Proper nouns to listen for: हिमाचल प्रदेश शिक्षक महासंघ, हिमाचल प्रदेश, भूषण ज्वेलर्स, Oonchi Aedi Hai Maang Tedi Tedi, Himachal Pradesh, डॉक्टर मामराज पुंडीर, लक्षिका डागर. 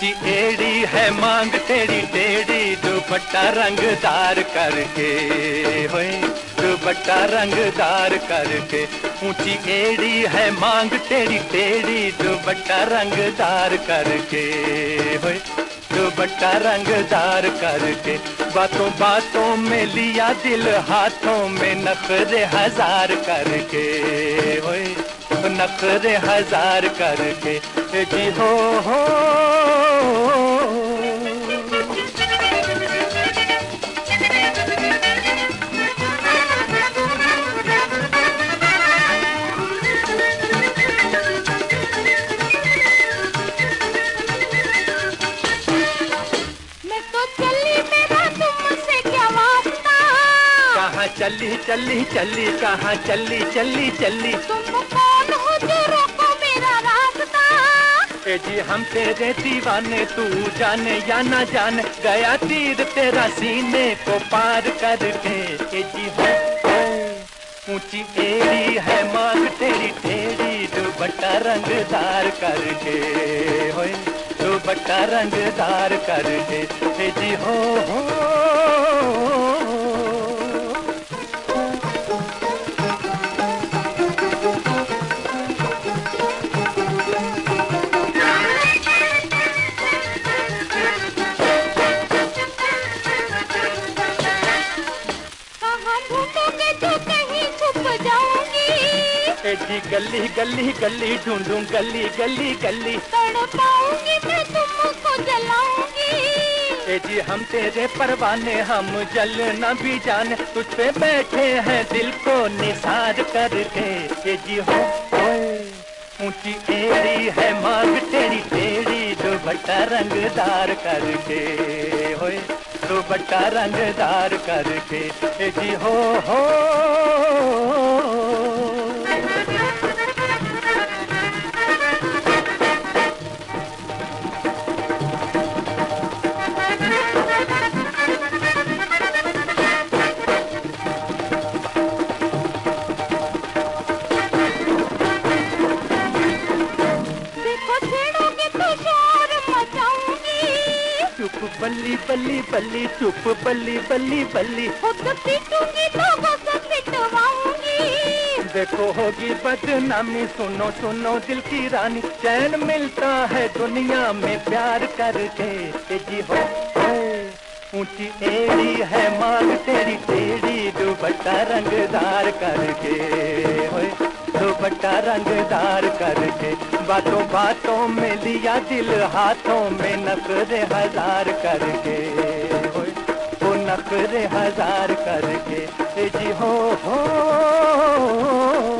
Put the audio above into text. ऊंची एड़ी है मांग टेढ़ी टेढ़ी दुपट्टा रंगदार करके होए दुपट्टा रंगदार करके। ऊंची एड़ी है मांग टेढ़ी टेढ़ी दुपट्टा रंगदार करके होए दुपट्टा रंगदार करके। बातों बातों में लिया दिल हाथों में नखरे हजार करके होए नखरे हजार करके। जी हो चली चली चली कहाँ चली चली चली तुम कौन हो जो रोको मेरा रास्ता। ए जी हम तेरे दीवाने तू जाने या ना जाने गया तीर तेरा सीने को पार करके। ए जी हो ऊंची एड़ी है मांग तेरी टेढ़ी दुपट्टा रंगदार करके होए दुपट्टा रंगदार करके। ए जी हो जी गली गली गली ढूंढूं गली गली गली तड़पाऊंगी मैं तुमको जलाऊंगी। ए जी हम तेरे परवाने हम जल न भी जाने तुझ पे बैठे हैं दिल को निसार करके। ए जी हो ऊंची एड़ी है मांग तेरी टेढ़ी दुपट्टा रंगदार करके होए दुपट्टा रंगदार करके। ए जी हो बल्ली बल्ली बल्ली चुप बल्ली बल्ली बल्ली खुद पीटूंगी लोगों से पिटवाऊंगी। देखो होगी बदनामी सुनो सुनो दिल की रानी चैन मिलता है दुनिया में प्यार करके। जी हो ऊंची एड़ी है मांग तेरी टेढ़ी दुपट्टा रंगदार करके होए दुपट्टा रंगदार करके। बातों बातों में लिया दिल हाथों में नखरे हजार करके होए वो नखरे हजार करके। जी हो